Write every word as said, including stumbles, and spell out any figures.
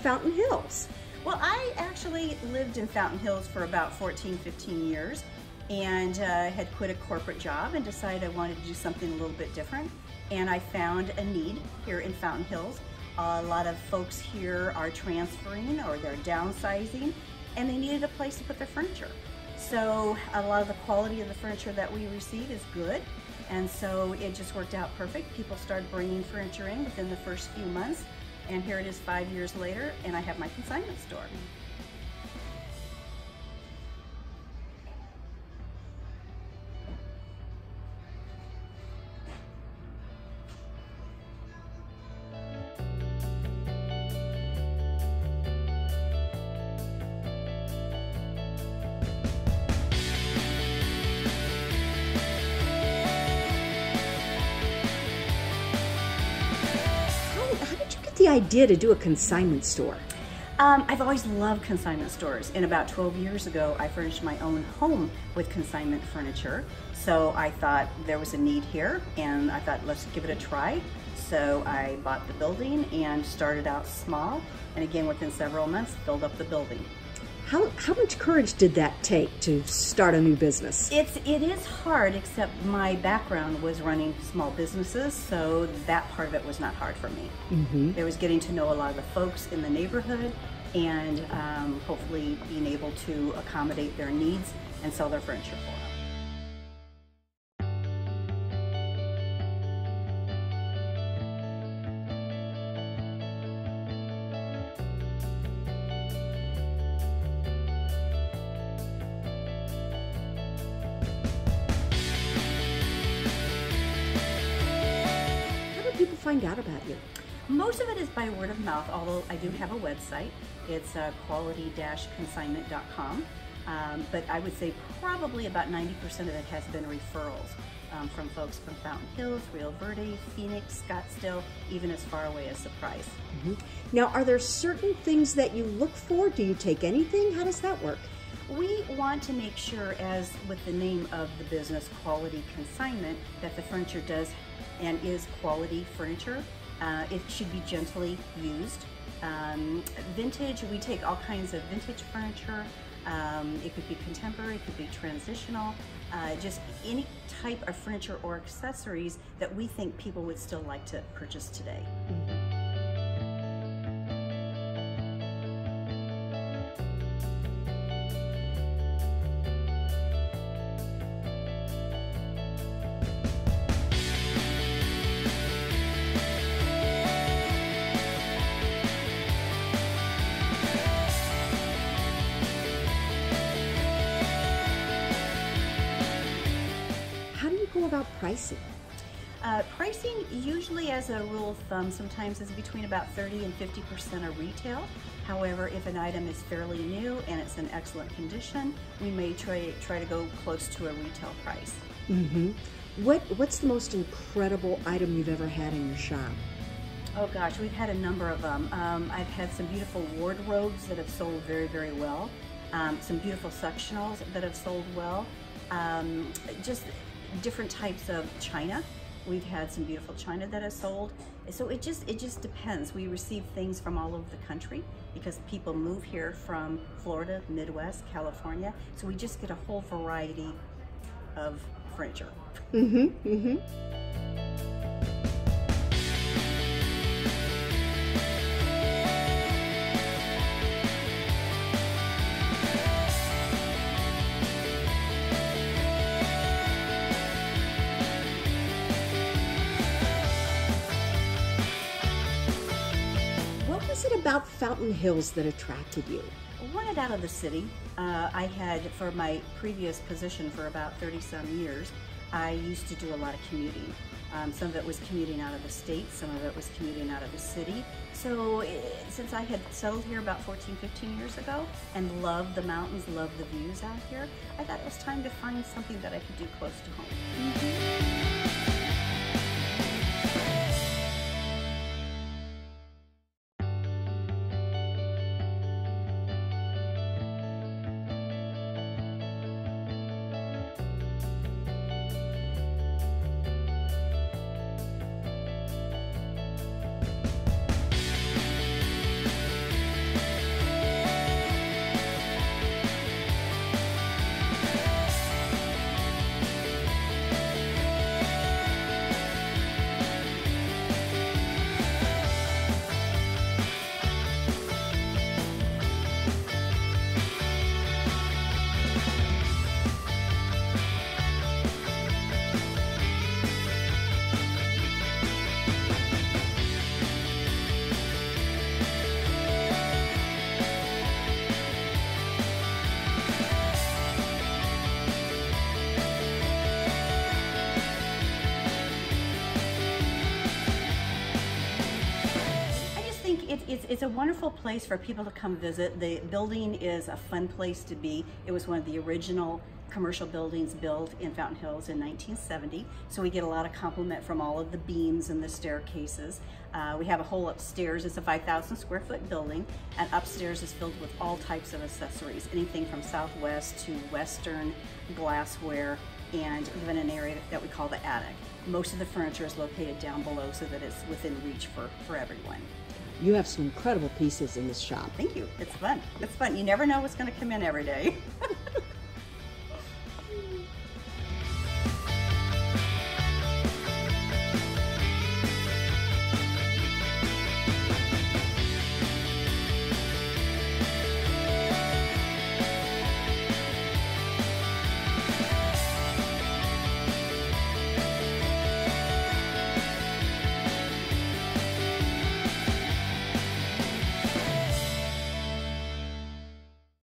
Fountain Hills? Well, I actually lived in Fountain Hills for about fourteen, fifteen years, and uh, had quit a corporate job and decided I wanted to do something a little bit different. And I found a need here in Fountain Hills. A lot of folks here are transferring or they're downsizing, and they needed a place to put their furniture. So a lot of the quality of the furniture that we receive is good, and so it just worked out perfect. People started bringing furniture in within the first few months, and here it is five years later, and I have my consignment store. The idea to do a consignment store? Um, I've always loved consignment stores, and about twelve years ago I furnished my own home with consignment furniture. So I thought there was a need here, and I thought, let's give it a try. So I bought the building and started out small, and again within several months filled up the building. How, how much courage did that take to start a new business? It's, it is hard, except my background was running small businesses, so that part of it was not hard for me. Mm-hmm. It was getting to know a lot of the folks in the neighborhood and um, hopefully being able to accommodate their needs and sell their furniture for them. Find out about you? Most of it is by word of mouth, although I do have a website. It's uh, quality dash consignment dot com, um, but I would say probably about ninety percent of it has been referrals um, from folks from Fountain Hills, Rio Verde, Phoenix, Scottsdale, even as far away as Surprise. Mm-hmm. Now, are there certain things that you look for? Do you take anything? How does that work? We want to make sure, as with the name of the business, Quality Consignment, that the furniture does and is quality furniture. Uh, it should be gently used. Um, vintage, we take all kinds of vintage furniture. Um, it could be contemporary, it could be transitional, uh, just any type of furniture or accessories that we think people would still like to purchase today. Mm-hmm. About pricing? Uh, pricing usually, as a rule of thumb, sometimes is between about thirty and fifty percent of retail. However, if an item is fairly new and it's in excellent condition, we may try, try to go close to a retail price. Mm-hmm. What, what's the most incredible item you've ever had in your shop? Oh gosh, we've had a number of them. Um, I've had some beautiful wardrobes that have sold very, very well. Um, some beautiful sectionals that have sold well. Um, just different types of china. We've had some beautiful china that has sold. So it just it just depends. We receive things from all over the country because people move here from Florida, Midwest, California. So we just get a whole variety of furniture. Mm-hmm, mm-hmm. What was it about Fountain Hills that attracted you? I wanted out of the city. Uh, I had, for my previous position for about thirty some years, I used to do a lot of commuting. Um, some of it was commuting out of the state, some of it was commuting out of the city. So it, since I had settled here about fourteen, fifteen years ago and loved the mountains, loved the views out here, I thought it was time to find something that I could do close to home. Mm-hmm. it's a wonderful place for people to come visit. The building is a fun place to be. It was one of the original commercial buildings built in Fountain Hills in nineteen seventy, so we get a lot of compliment from all of the beams and the staircases. Uh, we have a whole upstairs. It's a five thousand square foot building, and upstairs is filled with all types of accessories, anything from Southwest to Western glassware, and even an area that we call the attic. Most of the furniture is located down below so that it's within reach for, for everyone. You have some incredible pieces in this shop. Thank you. It's fun. It's fun. You never know what's going to come in every day.